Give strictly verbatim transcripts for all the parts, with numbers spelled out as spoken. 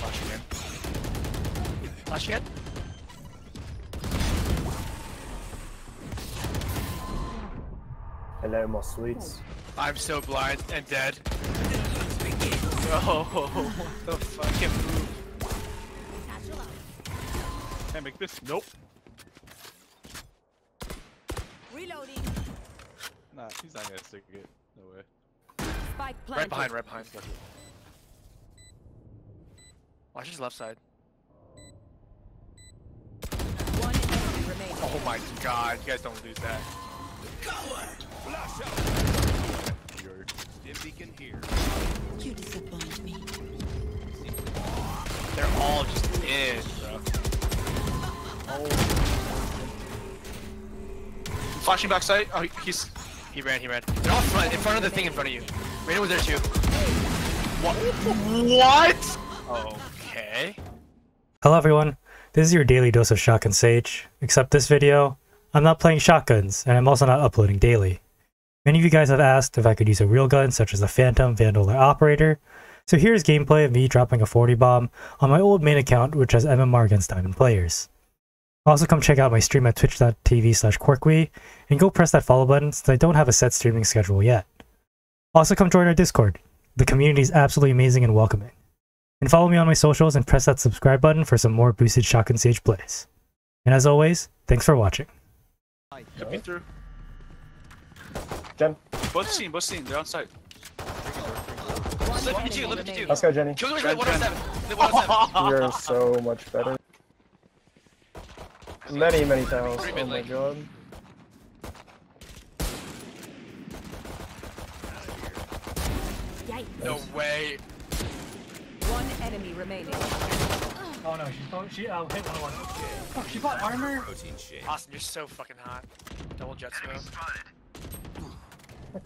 Flashing in. Flashing in. Hello, my sweets. I'm so blind and dead. Bro, what the fucking move? Can I make this? Nope. Reloading. Nah, he's not gonna stick it. No way. Spike planted. Right behind, right behind. Watch his left side. One enemy remaining. Oh my god, you guys don't lose that. Coward! Dim beacon here. You disappoint me. They're all just in, bro. Oh. Flashing back side. Oh, he's. He ran, he ran. They're all front, in front of the thing in front of you. Raven was there too. What? What? Okay. Hello everyone. This is your daily dose of Shotgun Sage. Except this video, I'm not playing shotguns, and I'm also not uploading daily. Many of you guys have asked if I could use a real gun such as the Phantom, Vandal, or Operator. So here's gameplay of me dropping a forty bomb on my old main account which has M M R against Diamond players. Also come check out my stream at twitch dot T V slash quarkwy and go press that follow button since I don't have a set streaming schedule yet. Also come join our Discord. The community is absolutely amazing and welcoming. And follow me on my socials and press that subscribe button for some more boosted Shotgun Sage plays. And as always, thanks for watching. Could be through. Jen. Both seen, both seen, they're on site. Lift fifty-two, lift fifty-two. Let's go, Jenny. Kill the one oh seven. You're so much better. Many, many times. Oh my god. No way. One enemy remaining. Oh no, she's bought, she uh, hit one oh one. Oh, she bought armor. Austin, you're so fucking hot. Double jet smoke. Oh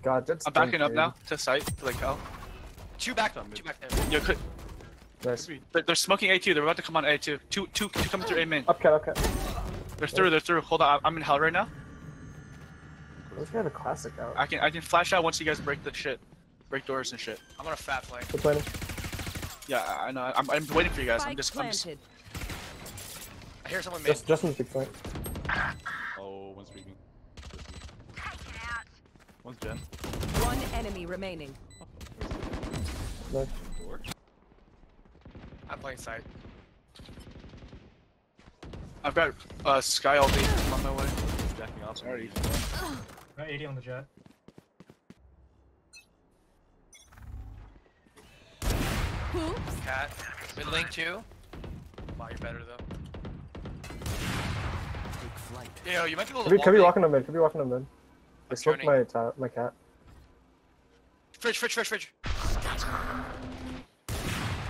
god, that's I'm backing up now to site, to like hell. Two back, two back there. Yo, could. Nice. They're, they're smoking A two, they're about to come on A two. Two, two, two coming through A main. Okay, okay. They're through, they're through. Hold on, I'm in hell right now. Let's get a classic out. I can I can flash out once you guys break the shit. Break doors and shit. I'm on a fat flank. We're planning. Yeah, I know. I'm, I'm waiting for you guys. I'm just, I'm just... I hear someone just, just in the big flank. Oh, one's speaking. One's Jen. One enemy remaining. No. I'm playing side. I've got uh, Sky L D on my way. Jacking off. Already. Got eighty on the jet. Oops. Cat. With link two. Wow, you're better though. Yo, you might be able to. Could, could be walking on mid. Could be walking on mid. I smoked my my cat. Fridge, fridge, fridge, fridge.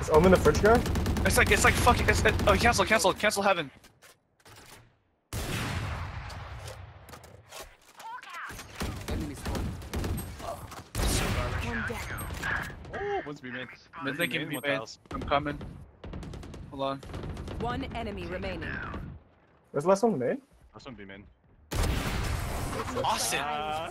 Is Omen the fridge guy? It's like, it's like fucking, it's, it, oh cancel, cancel, cancel heaven. Oh, so garbage. Oh, one's be mid. Mid link in me, I'm coming. Hold on. One enemy remaining. Where's the last one mid? Last one be mid. Austin uh,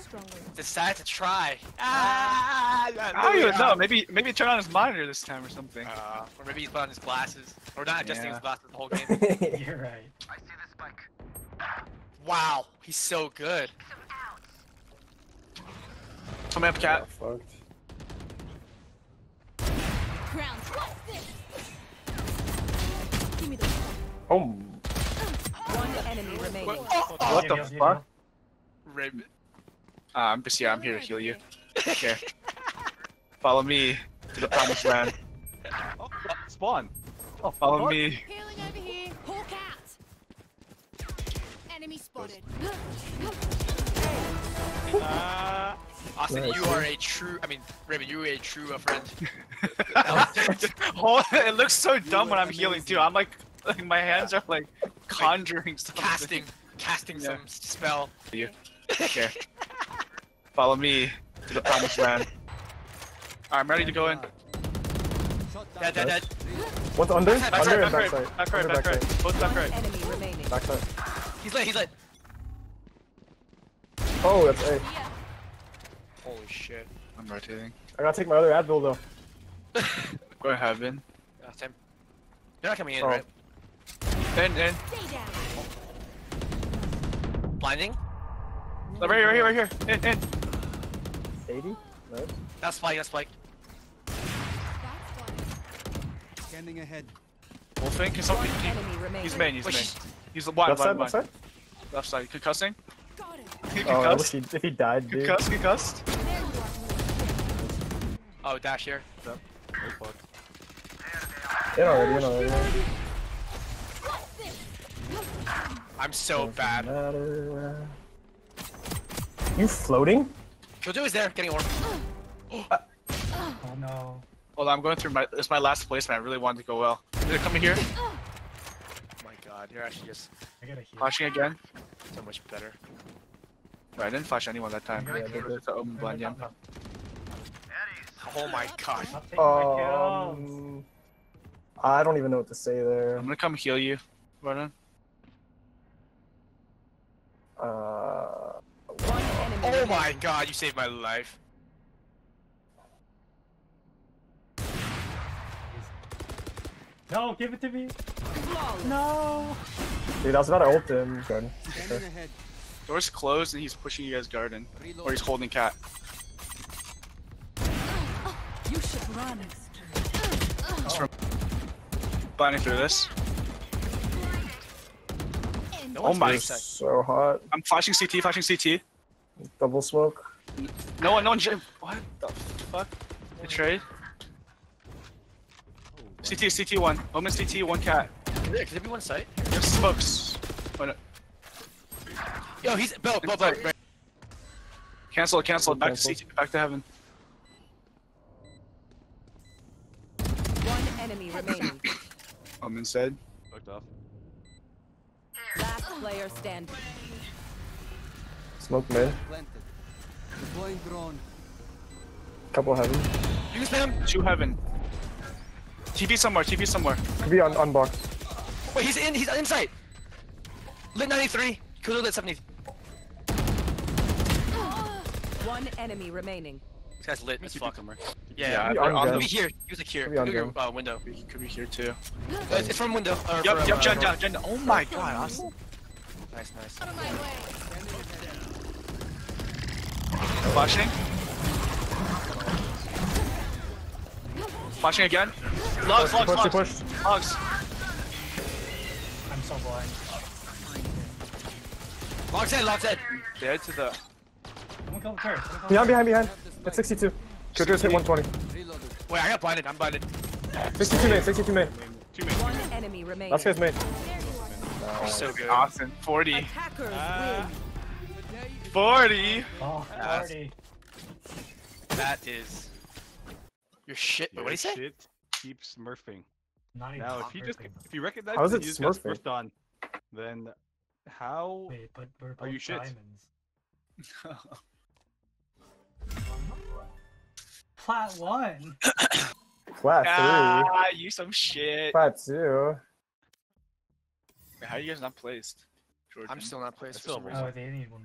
decided to try. Ah, I don't even know. Maybe maybe turn on his monitor this time or something. Uh, or maybe he's put on his glasses. Or not adjusting yeah. his glasses the whole game. You're right. I see this spike. Wow, he's so good. Come up, cat. Oh, oh. One enemy remaining. What, oh, oh. what the fuck? Raven. Uh, I'm just yeah, I'm here to heal you. Okay. Follow me to the promised land. Oh, spawn. Oh, follow what? me. Healing over here. Pull cat. Enemy spotted. Uh, Austin, you are a true. I mean, Raven, you are a true friend. Oh, it looks so dumb when I'm healing too. I'm like, like my hands are like conjuring like, something. Casting. Casting yeah. some spell. You. Okay. Follow me to the promised land. Alright, I'm ready to go in. Dead, dead, dead. What's under? Back side, under back side, back side. Back side, both back right. Enemy remaining. Back side. He's lit, he's lit. Oh, that's A. Yeah. Holy shit. I'm rotating. I gotta take my other Advil though. Or heaven. Oh, same. They're not coming in, oh. right? In, in. Blinding? No, right here, right here, right here. In, in. eighty? Nice. That's spike, that's spike. Standing ahead. Wolfing, can somebody. He's main, he's main. He's the blind, blind, blind. Left side? Left side. Concussing? He concussed. Oh, if, he, if he died, dude. Concussed, concussed. Oh, dash here. Yeah. Oh, fuck. In already, in already. I'm so bad. Matter. You floating? Killjoy is there, getting orb. Uh, oh no. Hold on, I'm going through my. It's my last placement. I really wanted to go well. They're coming here. Oh my god, you're actually just I gotta heal. Flashing again. So much better. Right, I didn't flash anyone that time. Yeah, yeah, it's an open blind, yeah. Oh my god. Um, I don't even know what to say there. I'm gonna come heal you, Vernon. Uh. Oh my god, you saved my life. No, give it to me. No. Dude, that's not an ult him. Garden. Okay. Door's closed and he's pushing you guys garden. Or he's holding cat. You should run. He's from blinding through this. No oh my. So hot. I'm flashing C T, flashing C T. Double smoke. No one, no one. What the fuck? Betrayed. C T, C T one. Omen C T, one cat. Is there, could it be one sight? There's smokes. Oh, no. Yo, he's. Bell, bell, bell. Cancel, cancel. Back to C T, back to heaven. One enemy remaining. Omen said. Fucked off. Last player standing. Smoke mid. Couple heaven. Use them! Two heaven. T V somewhere, T V somewhere. Could be on, on box. Wait, he's in, he's inside! Lit ninety-three, Kudo lit seventy. One enemy remaining. This guy's lit as fuck. Yeah, yeah on, could be here. He was like here. Could be, could be uh, window. Could be here too. Uh, it's from window. Uh, yep, yep, uh, Jen down, Jen down. Oh my god, awesome. Nice, nice. Out of my way. Flashing. Flashing again. Logs, logs, logs. Push, push. Logs. I'm so blind. Logs in, logs in. Dead to the. Behind, behind, behind. At sixty-two. Killjoy's hit one twenty. Wait, I got blinded. I'm blinded. sixty-two main, sixty-two main. Two main. One enemy remaining. Last guy's main. Oh, so good. Awesome. forty. Attackers uh... win. forty! Oh, forty. That is... Your shit, your what did he say? Keep smurfing. Not even now, if you just, if you recognize that you just got smurfed on, then how Wait, but we're both are you shit? Plat one! Plat two! Ah, you some shit! Plat two! How are you guys not placed? Jordan? I'm still not placed. That's for some reason. Oh, they need one.